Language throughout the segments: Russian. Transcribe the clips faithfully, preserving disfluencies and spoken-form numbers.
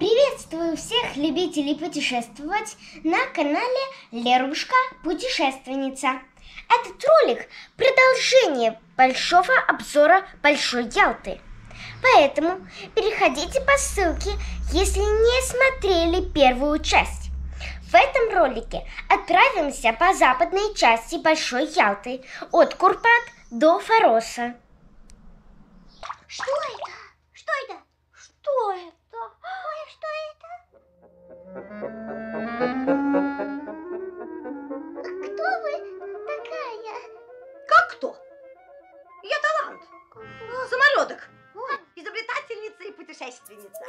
Приветствую всех любителей путешествовать на канале Лерушка-путешественница. Этот ролик – продолжение большого обзора Большой Ялты. Поэтому переходите по ссылке, если не смотрели первую часть. В этом ролике отправимся по западной части Большой Ялты, от Курпат до Фороса. Что это? Что это? Что это? Ой, что это? Кто вы такая? Как кто? Я талант. Самородок. Изобретательница и путешественница.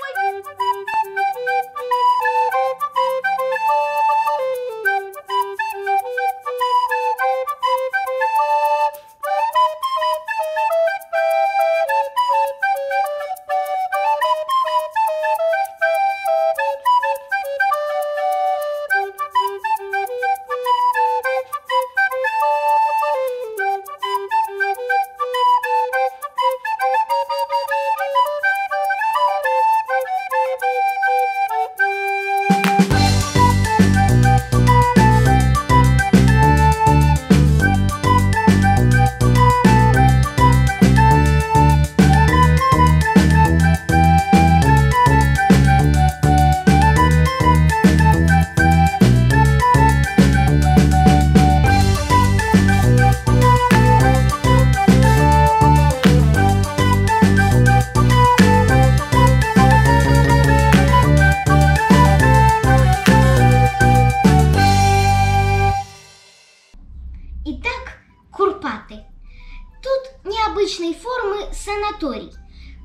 Санаторий.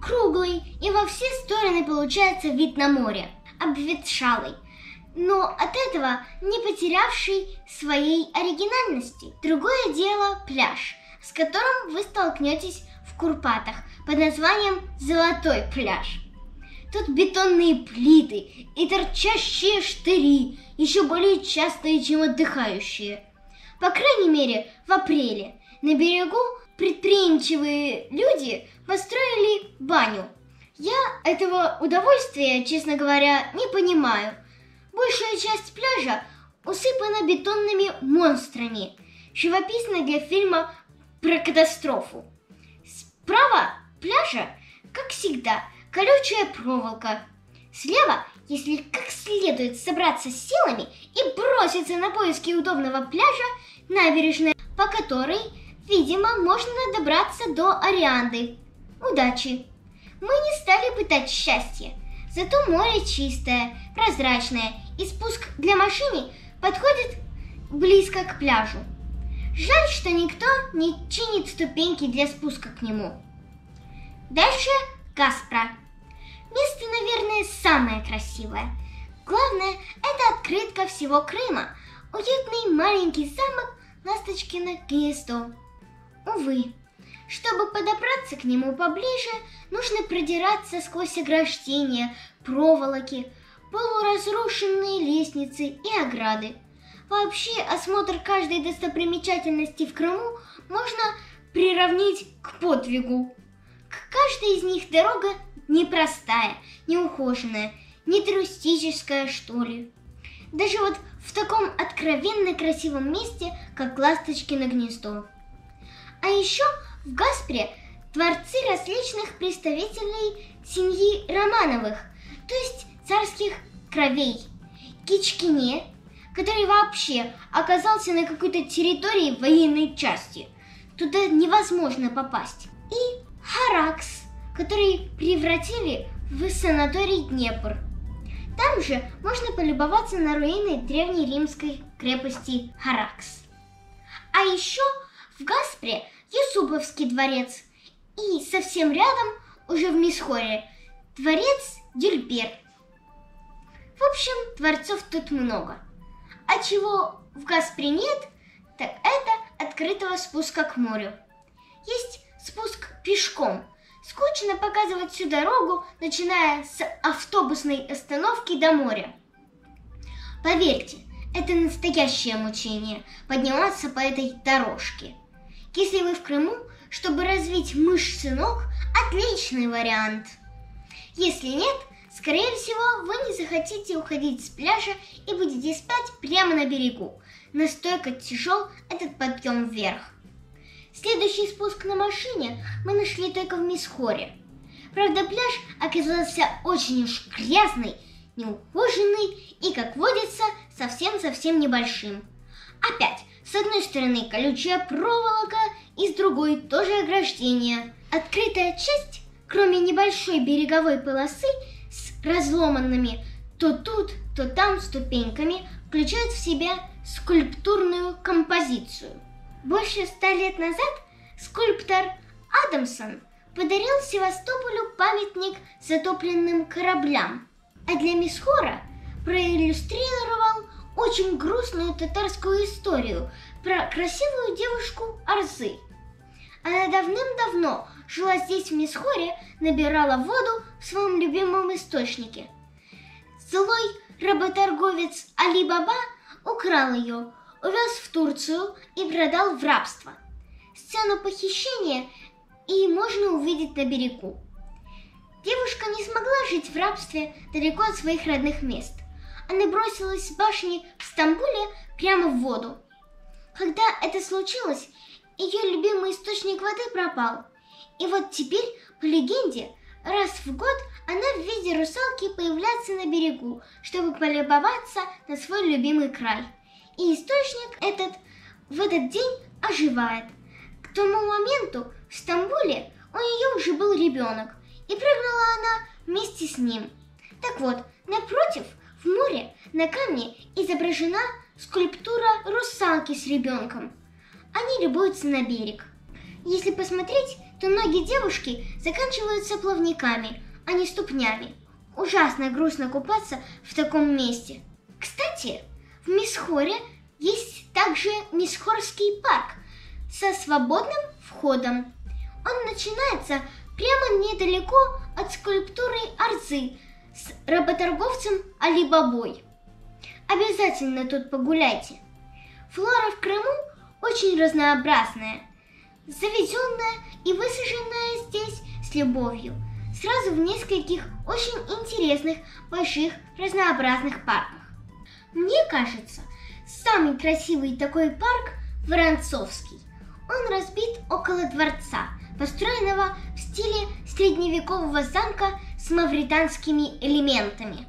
Круглый, и во все стороны получается вид на море, обветшалый, но от этого не потерявший своей оригинальности. Другое дело пляж, с которым вы столкнетесь в Курпатах под названием Золотой пляж. Тут бетонные плиты и торчащие штыри, еще более частые, чем отдыхающие. По крайней мере, в апреле на берегу предприимчивые люди построили баню. Я этого удовольствия, честно говоря, не понимаю. Большая часть пляжа усыпана бетонными монстрами, живописно для фильма про катастрофу. Справа пляжа, как всегда, колючая проволока. Слева, если как следует собраться с силами и броситься на поиски удобного пляжа, набережная, по которой, видимо, можно добраться до Ореанды. Удачи! Мы не стали пытать счастье. Зато море чистое, прозрачное, и спуск для машины подходит близко к пляжу. Жаль, что никто не чинит ступеньки для спуска к нему. Дальше Гаспра. Место, наверное, самое красивое. Главное, это открытка всего Крыма. Уютный маленький замок Ласточкино Гнездо. Увы, чтобы подобраться к нему поближе, нужно продираться сквозь ограждения, проволоки, полуразрушенные лестницы и ограды. Вообще, осмотр каждой достопримечательности в Крыму можно приравнить к подвигу. К каждой из них дорога непростая, неухоженная, не туристическая, что ли. Даже вот в таком откровенно красивом месте, как Ласточкино Гнездо. А еще в Гаспре дворцы различных представителей семьи Романовых, то есть царских кровей. Кичкине, который вообще оказался на какой-то территории военной части. Туда невозможно попасть. И Харакс, который превратили в санаторий Днепр. Там же можно полюбоваться на руины древней римской крепости Харакс. А еще в Гаспре Юсуповский дворец, и совсем рядом, уже в Мисхоре, дворец Дюльбер. В общем, дворцов тут много. А чего в Гаспре нет, так это открытого спуска к морю. Есть спуск пешком. Скучно показывать всю дорогу, начиная с автобусной остановки до моря. Поверьте, это настоящее мучение подниматься по этой дорожке. Если вы в Крыму, чтобы развить мышцы ног, отличный вариант. Если нет, Скорее всего, вы не захотите уходить с пляжа и будете спать прямо на берегу. Настолько тяжел этот подъем вверх. Следующий спуск на машине мы нашли только в Мисхоре. Правда, пляж оказался очень уж грязный, неухоженный и, как водится, совсем-совсем небольшим. Опять, с одной стороны колючая проволока и с другой тоже ограждение. Открытая часть, кроме небольшой береговой полосы с разломанными то тут, то там ступеньками, включает в себя скульптурную композицию. Больше ста лет назад скульптор Адамсон подарил Севастополю памятник затопленным кораблям, а для Мисхора проиллюстрировал очень грустную татарскую историю про красивую девушку Арзы. Она давным-давно жила здесь, в Мисхоре, набирала воду в своем любимом источнике. Злой работорговец Али Баба украл ее, увез в Турцию и продал в рабство. Сцену похищения и можно увидеть на берегу. Девушка не смогла жить в рабстве далеко от своих родных мест. Она бросилась с башни в Стамбуле прямо в воду. Когда это случилось, ее любимый источник воды пропал. И вот теперь, по легенде, раз в год она в виде русалки появляется на берегу, чтобы полюбоваться на свой любимый край. И источник этот в этот день оживает. К тому моменту в Стамбуле у нее уже был ребенок, и прыгнула она вместе с ним. Так вот, напротив, в море на камне изображена скульптура русалки с ребенком. Они любуются на берег. Если посмотреть, то ноги девушки заканчиваются плавниками, а не ступнями. Ужасно грустно купаться в таком месте. Кстати, в Мисхоре есть также Мисхорский парк со свободным входом. Он начинается прямо недалеко от скульптуры Арзы с работорговцем Али Бабой. Обязательно тут погуляйте. Флора в Крыму очень разнообразная, завезенная и высаженная здесь с любовью, сразу в нескольких очень интересных, больших, разнообразных парках. Мне кажется, самый красивый такой парк – Воронцовский. Он разбит около дворца, построенного в стиле средневекового замка с мавританскими элементами.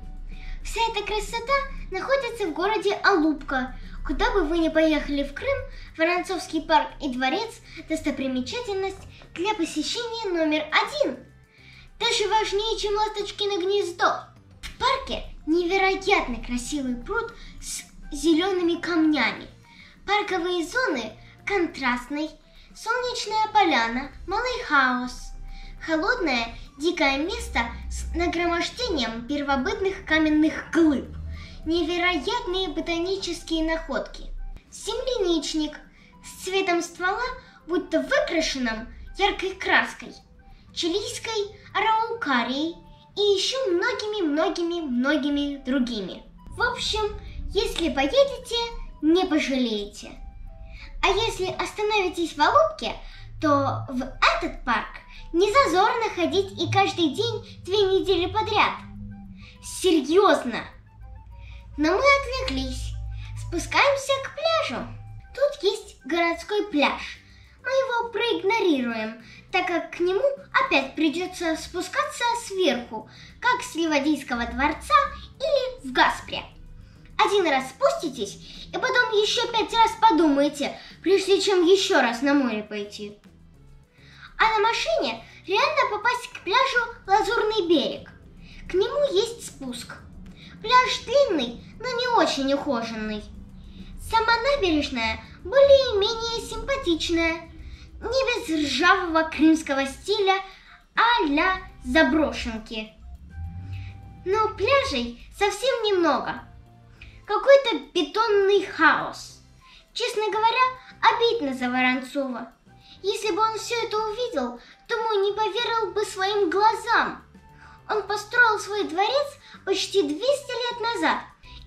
Вся эта красота находится в городе Алупка. Куда бы вы ни поехали в Крым, Воронцовский парк и дворец – достопримечательность для посещения номер один. Даже важнее, чем Ласточкино Гнездо. В парке невероятно красивый пруд с зелеными камнями, парковые зоны контрастной, солнечная поляна, малый хаос, холодное дикое место с нагромождением первобытных каменных глыб. Невероятные ботанические находки. Земляничник с цветом ствола, будто выкрашенным яркой краской, чилийской араукарией и еще многими-многими-многими другими. В общем, если поедете, не пожалеете. А если остановитесь в Алупке, то в этот парк не зазорно ходить и каждый день две недели подряд. Серьезно! Но мы отвлеклись. Спускаемся к пляжу. Тут есть городской пляж. Мы его проигнорируем, так как к нему опять придется спускаться сверху, как с Ливадийского дворца или в Гаспре. Один раз спуститесь, и потом еще пять раз подумайте, прежде чем еще раз на море пойти. А на машине реально попасть к пляжу Лазурный берег. К нему есть спуск. Пляж длинный, но не очень ухоженный. Сама набережная более-менее симпатичная, не без ржавого крымского стиля а-ля заброшенки. Но пляжей совсем немного. Какой-то бетонный хаос. Честно говоря, обидно за Воронцова. Если бы он все это увидел, думаю, не поверил бы своим глазам. Он построил свой дворец почти двести лет назад.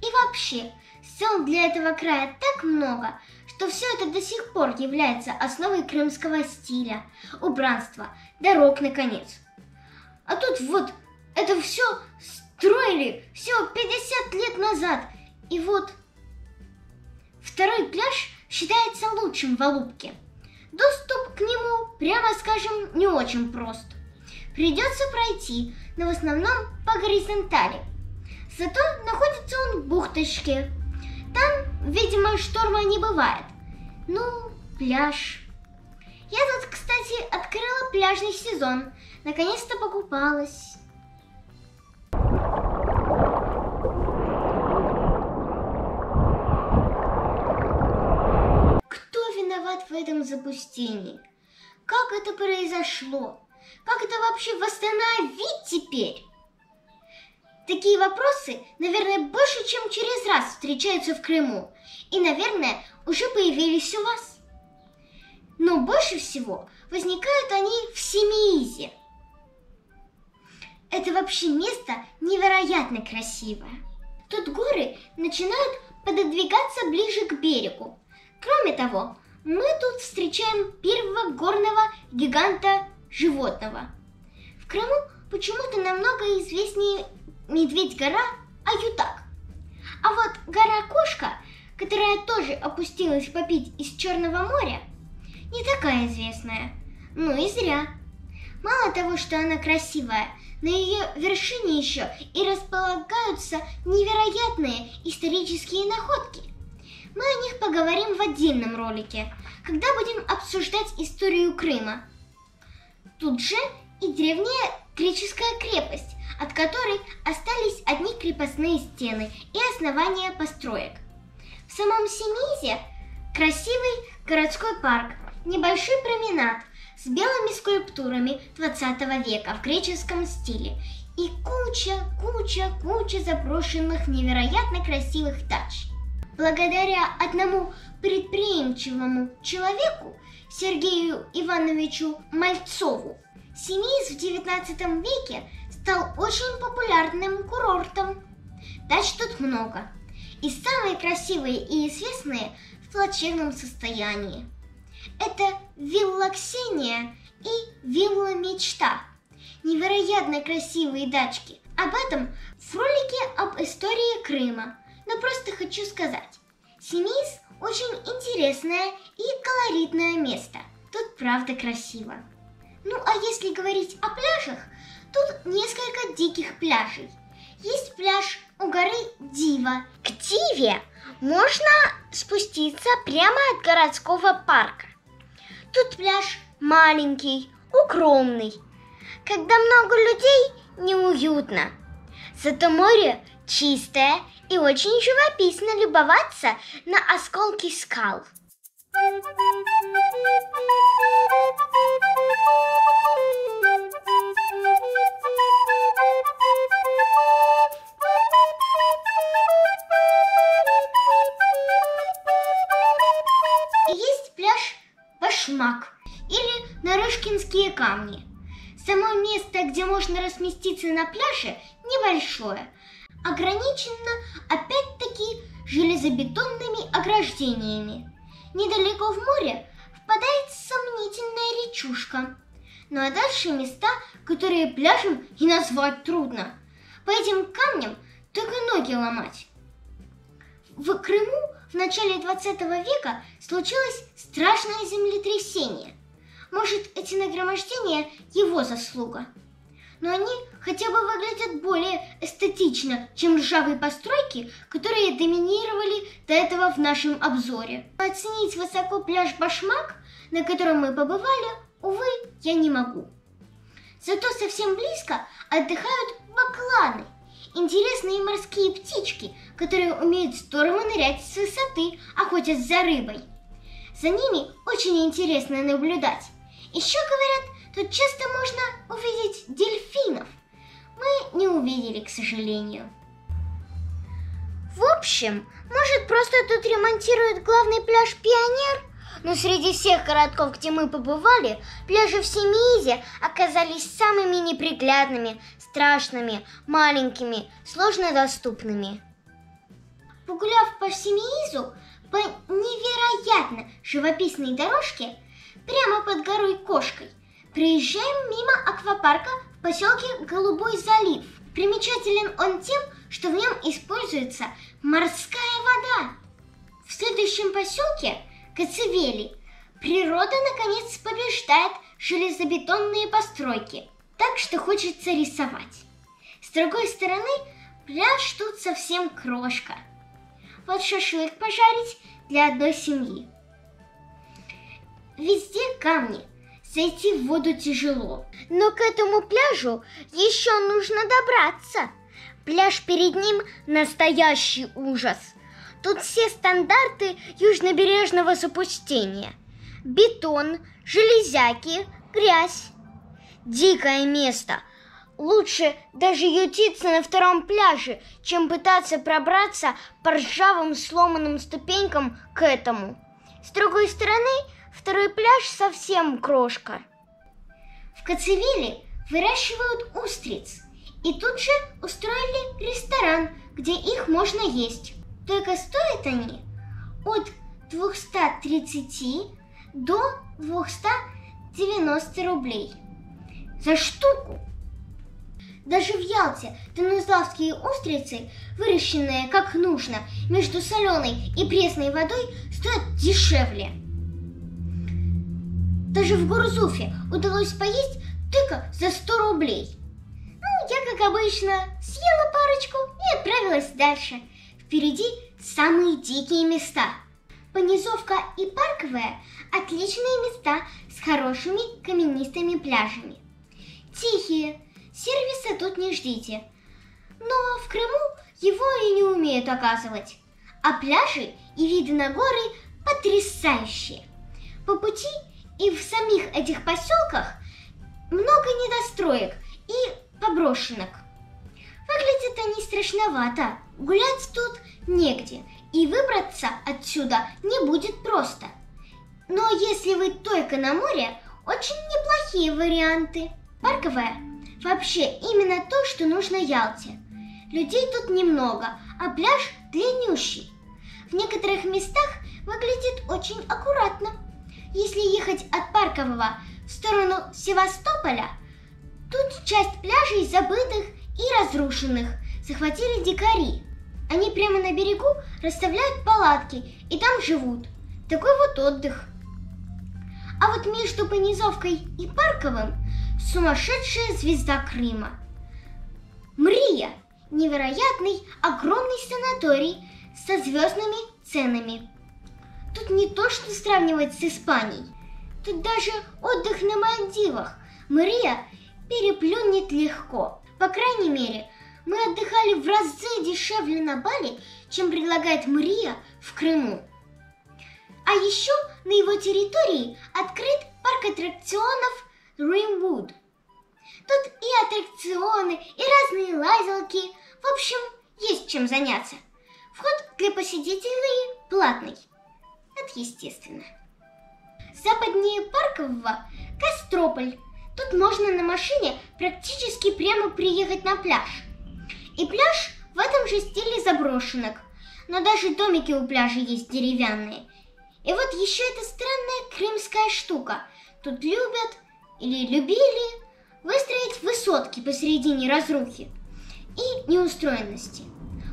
И вообще, сделал для этого края так много, что все это до сих пор является основой крымского стиля, убранства, дорог, наконец. А тут вот это все строили все пятьдесят лет назад. И вот второй пляж считается лучшим в Алупке. Доступ к нему, прямо скажем, не очень прост. Придется пройти, но в основном по горизонтали. Зато находится он в бухточке. Там, видимо, шторма не бывает. Ну, пляж. Я тут, кстати, открыла пляжный сезон. Наконец-то покупалась. Кто виноват в этом запустении? Как это произошло? Как это вообще восстановить теперь? Такие вопросы, наверное, больше, чем через раз встречаются в Крыму. И, наверное, уже появились у вас. Но больше всего возникают они в Симеизе. Это вообще место невероятно красивое. Тут горы начинают пододвигаться ближе к берегу. Кроме того, мы тут встречаем первого горного гиганта животного. В Крыму почему-то намного известнее Медведь-гора, а Ютак. А вот гора-кошка, которая тоже опустилась попить из Черного моря, не такая известная. Ну и зря. Мало того, что она красивая, на ее вершине еще и располагаются невероятные исторические находки. Мы о них поговорим в отдельном ролике, когда будем обсуждать историю Крыма. Тут же и древняя греческая крепость, от которой остались одни крепостные стены и основания построек. В самом Симеизе красивый городской парк, небольшой променад с белыми скульптурами двадцатого века в греческом стиле и куча, куча, куча заброшенных невероятно красивых дач. Благодаря одному предприимчивому человеку, Сергею Ивановичу Мальцову, Симеиз в девятнадцатом веке стал очень популярным курортом. Дач тут много, и самые красивые и известные в плачевном состоянии. Это вилла Ксения и вилла Мечта. Невероятно красивые дачки. Об этом в ролике об истории Крыма. Но просто хочу сказать, Симеиз очень интересное и колоритное место. Тут правда красиво. Ну а если говорить о пляжах, тут несколько диких пляжей. Есть пляж у горы Дива. К Диве можно спуститься прямо от городского парка. Тут пляж маленький, укромный. Когда много людей, неуютно. Зато море чистое и очень живописно любоваться на осколки скал. Есть пляж Башмак или Нарышкинские камни. Само место, где можно разместиться на пляже, небольшое, ограничено опять-таки железобетонными ограждениями. Недалеко в море впадает сомнительная речушка. Ну а дальше места, которые пляжем и назвать трудно. По этим камням только ноги ломать. В Крыму в начале двадцатого века случилось страшное землетрясение. Может, эти нагромождения его заслуга. Но они хотя бы выглядят более эстетично, чем ржавые постройки, которые доминировали до этого в нашем обзоре. Оценить высоко пляж Башмак, на котором мы побывали, увы, я не могу. Зато совсем близко отдыхают бакланы, интересные морские птички, которые умеют здорово нырять с высоты, охотясь за рыбой. За ними очень интересно наблюдать. Еще говорят, тут часто можно увидеть дельфинов. Мы не увидели, к сожалению. В общем, может, просто тут ремонтируют главный пляж Пионер? Но среди всех городков, где мы побывали, пляжи в Симеизе оказались самыми неприглядными, страшными, маленькими, сложно доступными. Погуляв по Симеизу, по невероятно живописной дорожке, прямо под горой Кошкой, приезжаем мимо аквапарка в поселке Голубой залив. Примечателен он тем, что в нем используется морская вода. В следующем поселке, Кацивели, природа наконец побеждает железобетонные постройки, так что хочется рисовать. С другой стороны, пляж тут совсем крошка. Вот шашлык пожарить для одной семьи. Везде камни, зайти в воду тяжело. Но к этому пляжу еще нужно добраться. Пляж перед ним настоящий ужас. Тут все стандарты южнобережного запустения. Бетон, железяки, грязь. Дикое место. Лучше даже ютиться на втором пляже, чем пытаться пробраться по ржавым сломанным ступенькам к этому. С другой стороны, второй пляж совсем крошка. В Кацивели выращивают устриц. И тут же устроили ресторан, где их можно есть. Только стоят они от двухсот тридцати до двухсот девяноста рублей за штуку. Даже в Ялте тунузлавские устрицы, выращенные как нужно, между соленой и пресной водой, стоят дешевле. Даже в Гурзуфе удалось поесть тыка за сто рублей. Я, как обычно, съела парочку и отправилась дальше. Впереди самые дикие места. Понизовка и Парковая – отличные места с хорошими каменистыми пляжами. Тихие, сервиса тут не ждите. Но в Крыму его и не умеют оказывать. А пляжи и виды на горы потрясающие. По пути и в самих этих поселках много недостроек и поброшенок. Выглядят они страшновато, гулять тут негде, и выбраться отсюда не будет просто. Но если вы только на море, очень неплохие варианты. Парковая – вообще именно то, что нужно Ялте. Людей тут немного, а пляж длиннющий. В некоторых местах выглядит очень аккуратно. Если ехать от Паркового в сторону Севастополя, тут часть пляжей забытых и разрушенных захватили дикари. Они прямо на берегу расставляют палатки и там живут. Такой вот отдых. А вот между Понизовкой и Парковым сумасшедшая звезда Крыма. Мрия – невероятный огромный санаторий со звездными ценами. Тут не то что сравнивать с Испанией. Тут даже отдых на Мальдивах. Мрия – переплюнет легко. По крайней мере, мы отдыхали в разы дешевле на Бали, чем предлагает Мрия в Крыму. А еще на его территории открыт парк аттракционов Римвуд. Тут и аттракционы, и разные лазилки. В общем, есть чем заняться. Вход для посетителей платный. Это естественно. Западнее Паркового – Кострополь. Тут можно на машине практически прямо приехать на пляж. И пляж в этом же стиле заброшенок. Но даже домики у пляжа есть деревянные. И вот еще эта странная крымская штука. Тут любят или любили выстроить высотки посередине разрухи и неустроенности.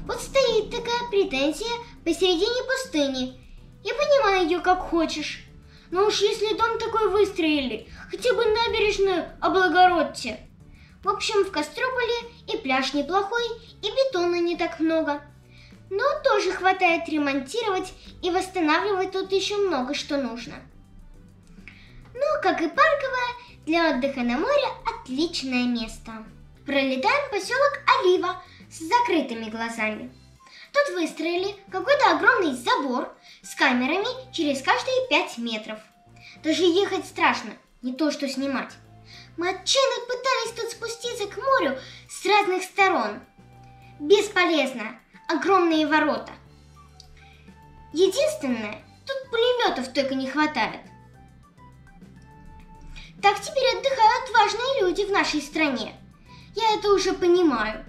Вот стоит такая претензия посередине пустыни. Я понимаю ее как хочешь. Но уж если дом такой выстроили, хотя бы набережную облагородьте. В общем, в Кострополе и пляж неплохой, и бетона не так много. Но тоже хватает ремонтировать и восстанавливать тут еще много что нужно. Ну, как и Парковая, для отдыха на море отличное место. Пролетаем поселок Олива с закрытыми глазами. Тут выстроили какой-то огромный забор с камерами через каждые пять метров. Даже ехать страшно, не то что снимать. Мы отчаянно пытались тут спуститься к морю с разных сторон. Бесполезно, огромные ворота. Единственное, тут пулеметов только не хватает. Так теперь отдыхают важные люди в нашей стране. Я это уже понимаю.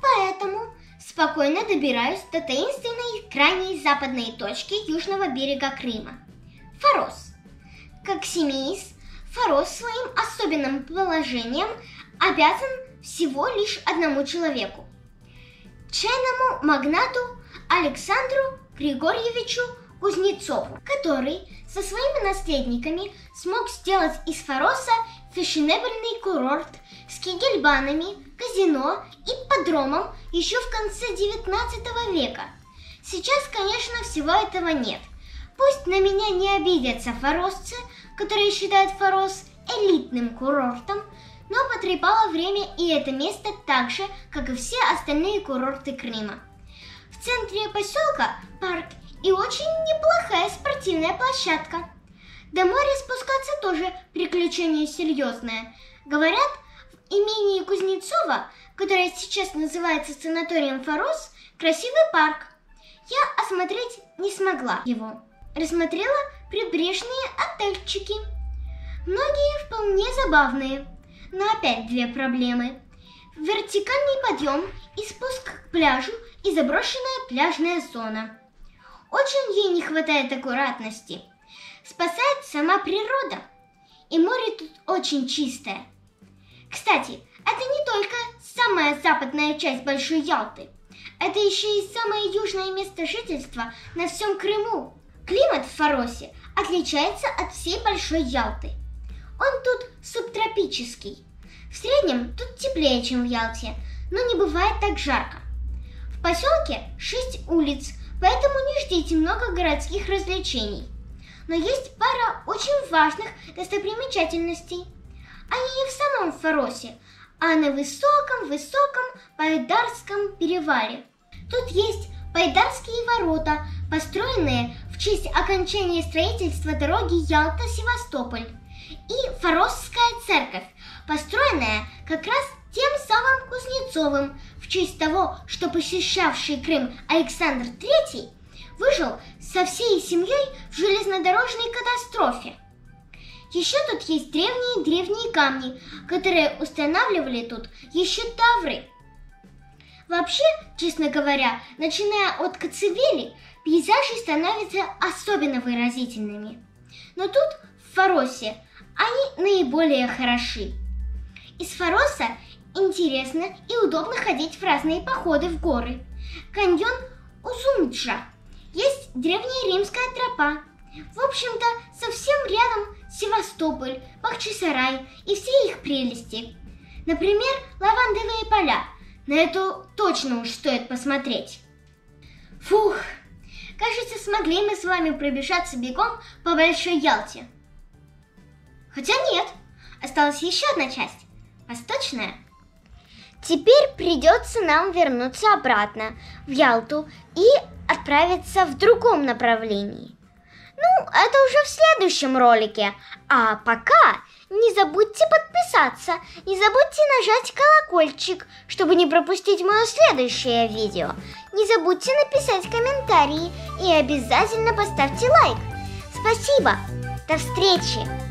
Поэтому спокойно добираюсь до таинственной крайней западной точки южного берега Крыма – Форос. Как Симеиз, Форос своим особенным положением обязан всего лишь одному человеку – чайному магнату Александру Григорьевичу Кузнецову, который со своими наследниками смог сделать из Фороса фешенебельный курорт с кегельбанами, казино и подромом еще в конце девятнадцатого века. Сейчас, конечно, всего этого нет. Пусть на меня не обидятся форосцы, которые считают Форос элитным курортом, но потрепало время и это место так же, как и все остальные курорты Крыма. В центре поселка парк и очень неплохая спортивная площадка. До моря спускаться тоже приключение серьезное. Говорят, в имении Кузнецова, которое сейчас называется санаторием Форос, красивый парк. Я осмотреть не смогла его. Рассмотрела прибрежные отельчики. Многие вполне забавные, но опять две проблемы. Вертикальный подъем и спуск к пляжу и заброшенная пляжная зона. Очень ей не хватает аккуратности. Спасает сама природа. И море тут очень чистое. Кстати, это не только самая западная часть Большой Ялты. Это еще и самое южное место жительства на всем Крыму. Климат в Форосе отличается от всей Большой Ялты. Он тут субтропический. В среднем тут теплее, чем в Ялте, но не бывает так жарко. В поселке шесть улиц, поэтому не ждите много городских развлечений. Но есть пара очень важных достопримечательностей. Они не в самом Форосе, а на высоком-высоком Пайдарском перевале. Тут есть Пайдарские ворота, построенные в честь окончания строительства дороги Ялта-Севастополь, и Форосская церковь, построенная как раз тем самым Кузнецовым, в честь того, что посещавший Крым Александр третий выжил со всей семьей в железнодорожной катастрофе. Еще тут есть древние-древние камни, которые устанавливали тут еще тавры. Вообще, честно говоря, начиная от Кацивели, пейзажи становятся особенно выразительными. Но тут, в Форосе, они наиболее хороши. Из Фороса интересно и удобно ходить в разные походы в горы. Каньон Узумджа. Есть древняя римская тропа. В общем-то, совсем рядом Севастополь, Бахчисарай и все их прелести. Например, лавандовые поля. На эту точно уж стоит посмотреть. Фух, кажется, смогли мы с вами пробежаться бегом по Большой Ялте. Хотя нет, осталась еще одна часть, восточная. Теперь придется нам вернуться обратно в Ялту и отправиться в другом направлении. Ну, это уже в следующем ролике. А пока не забудьте подписаться, не забудьте нажать колокольчик, чтобы не пропустить мое следующее видео. Не забудьте написать комментарии и обязательно поставьте лайк. Спасибо, до встречи!